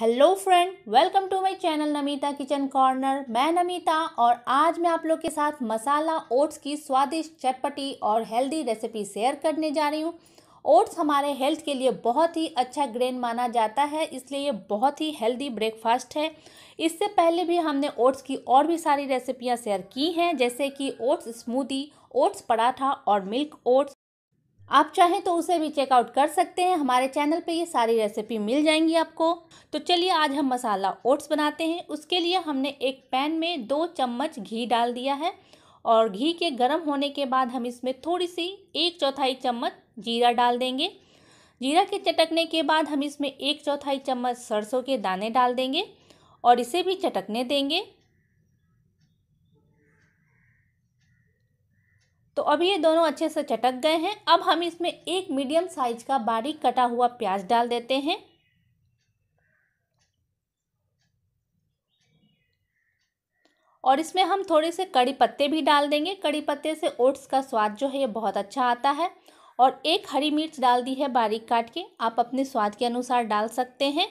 Hello friend, welcome to my channel Namita kitchen corner. मैं नमिता और आज मैं आप लोग के साथ मसाला ओट्स की स्वादिष्ट चटपटी और हेल्दी रेसिपी शेयर करने जा रही हूँ। ओट्स हमारे हेल्थ के लिए बहुत ही अच्छा ग्रेन माना जाता है, इसलिए ये बहुत ही हेल्दी ब्रेकफास्ट है। इससे पहले भी हमने ओट्स की और भी सारी रेसिपियाँ शेयर की हैं, जैसे कि ओट्स स्मूदी, ओट्स पराठा और मिल्क ओट्स। आप चाहें तो उसे भी चेकआउट कर सकते हैं, हमारे चैनल पे ये सारी रेसिपी मिल जाएंगी आपको। तो चलिए आज हम मसाला ओट्स बनाते हैं। उसके लिए हमने एक पैन में 2 चम्मच घी डाल दिया है और घी के गर्म होने के बाद हम इसमें थोड़ी सी 1/4 चम्मच जीरा डाल देंगे। जीरा के चटकने के बाद हम इसमें 1/4 चम्मच सरसों के दाने डाल देंगे और इसे भी चटकने देंगे। तो अब ये दोनों अच्छे से चटक गए हैं। अब हम इसमें 1 मीडियम साइज का बारीक कटा हुआ प्याज डाल देते हैं। और इसमें हम थोड़े से कड़ी पत्ते भी डाल देंगे। कड़ी पत्ते से ओट्स का स्वाद जो है ये बहुत अच्छा आता है। और 1 हरी मिर्च डाल दी है बारीक काट के, आप अपने स्वाद के अनुसार डाल सकते हैं।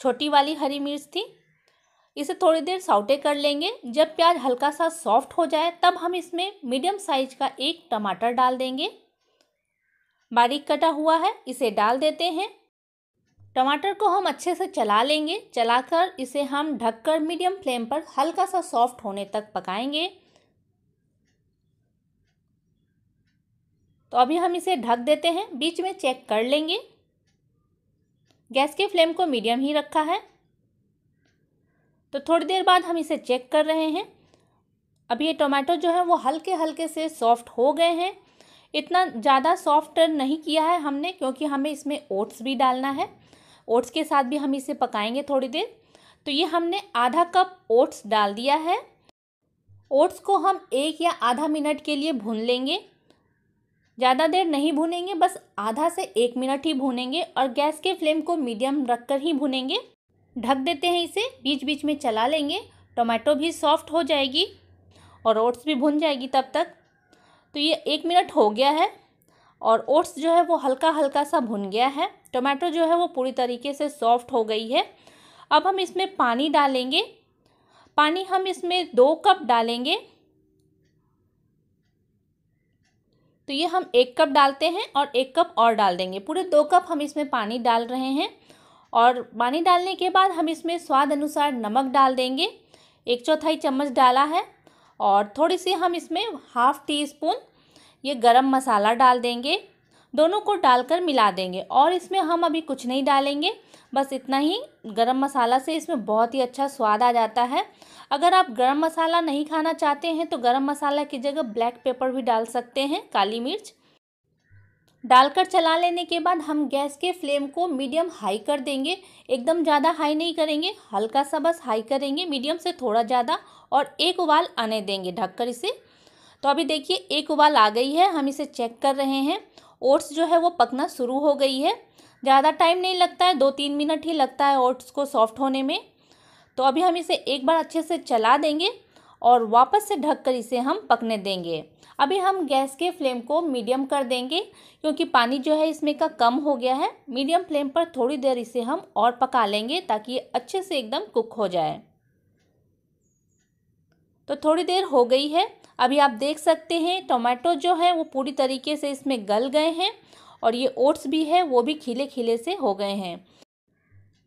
छोटी वाली हरी मिर्च थी। इसे थोड़ी देर साउटे कर लेंगे। जब प्याज हल्का सा सॉफ्ट हो जाए तब हम इसमें मीडियम साइज का 1 टमाटर डाल देंगे, बारीक कटा हुआ है, इसे डाल देते हैं। टमाटर को हम अच्छे से चला लेंगे। चलाकर इसे हम ढककर मीडियम फ्लेम पर हल्का सा सॉफ्ट होने तक पकाएंगे। तो अभी हम इसे ढक देते हैं, बीच में चेक कर लेंगे। गैस के फ्लेम को मीडियम ही रखा है। तो थोड़ी देर बाद हम इसे चेक कर रहे हैं। अब ये टोमेटो जो है वो हल्के हल्के से सॉफ्ट हो गए हैं। इतना ज़्यादा सॉफ्ट नहीं किया है हमने, क्योंकि हमें इसमें ओट्स भी डालना है। ओट्स के साथ भी हम इसे पकाएंगे थोड़ी देर। तो ये हमने आधा कप ओट्स डाल दिया है। ओट्स को हम 1 या आधा मिनट के लिए भून लेंगे। ज़्यादा देर नहीं भूनेंगे, बस आधा से 1 मिनट ही भूनेंगे। और गैस के फ्लेम को मीडियम रख कर ही भूनेंगे। ढक देते हैं, इसे बीच बीच में चला लेंगे। टोमेटो भी सॉफ्ट हो जाएगी और ओट्स भी भुन जाएगी तब तक। तो ये 1 मिनट हो गया है और ओट्स जो है वो हल्का हल्का सा भुन गया है। टोमेटो जो है वो पूरी तरीके से सॉफ्ट हो गई है। अब हम इसमें पानी डालेंगे। पानी हम इसमें 2 कप डालेंगे। तो ये हम 1 कप डालते हैं और 1 कप और डाल देंगे। पूरे 2 कप हम इसमें पानी डाल रहे हैं। और पानी डालने के बाद हम इसमें स्वाद अनुसार नमक डाल देंगे। 1/4 चम्मच डाला है। और थोड़ी सी हम इसमें 1/2 टी स्पून ये गरम मसाला डाल देंगे। दोनों को डालकर मिला देंगे। और इसमें हम अभी कुछ नहीं डालेंगे, बस इतना ही। गरम मसाला से इसमें बहुत ही अच्छा स्वाद आ जाता है। अगर आप गरम मसाला नहीं खाना चाहते हैं तो गरम मसाला की जगह ब्लैक पेपर भी डाल सकते हैं, काली मिर्च। डालकर चला लेने के बाद हम गैस के फ्लेम को मीडियम हाई कर देंगे। एकदम ज़्यादा हाई नहीं करेंगे, हल्का सा बस हाई करेंगे, मीडियम से थोड़ा ज़्यादा। और 1 उबाल आने देंगे ढककर इसे। तो अभी देखिए 1 उबाल आ गई है, हम इसे चेक कर रहे हैं। ओट्स जो है वो पकना शुरू हो गई है। ज़्यादा टाइम नहीं लगता है, 2-3 मिनट ही लगता है ओट्स को सॉफ्ट होने में। तो अभी हम इसे 1 बार अच्छे से चला देंगे और वापस से ढककर इसे हम पकने देंगे। अभी हम गैस के फ्लेम को मीडियम कर देंगे, क्योंकि पानी जो है इसमें का कम हो गया है। मीडियम फ्लेम पर थोड़ी देर इसे हम और पका लेंगे ताकि ये अच्छे से एकदम कुक हो जाए। तो थोड़ी देर हो गई है। अभी आप देख सकते हैं टोमेटो जो है वो पूरी तरीके से इसमें गल गए हैं और ये ओट्स भी है वो भी खिले खिले से हो गए हैं।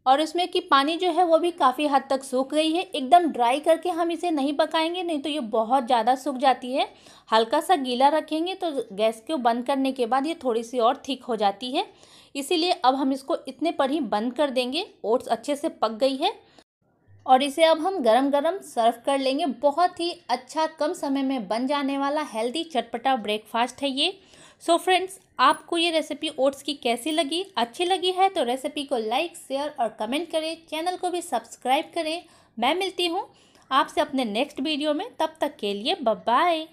और इसमें की पानी जो है वो भी काफ़ी हद तक सूख गई है। एकदम ड्राई करके हम इसे नहीं पकाएंगे, नहीं तो ये बहुत ज़्यादा सूख जाती है। हल्का सा गीला रखेंगे तो गैस को बंद करने के बाद ये थोड़ी सी और थिक हो जाती है। इसीलिए अब हम इसको इतने पर ही बंद कर देंगे। ओट्स अच्छे से पक गई है और इसे अब हम गरम गरम सर्व कर लेंगे। बहुत ही अच्छा, कम समय में बन जाने वाला हेल्दी चटपटा ब्रेकफास्ट है ये। सो फ्रेंड्स, आपको ये रेसिपी ओट्स की कैसी लगी? अच्छी लगी है तो रेसिपी को लाइक, शेयर और कमेंट करें। चैनल को भी सब्सक्राइब करें। मैं मिलती हूँ आपसे अपने नेक्स्ट वीडियो में, तब तक के लिए बाय बाय।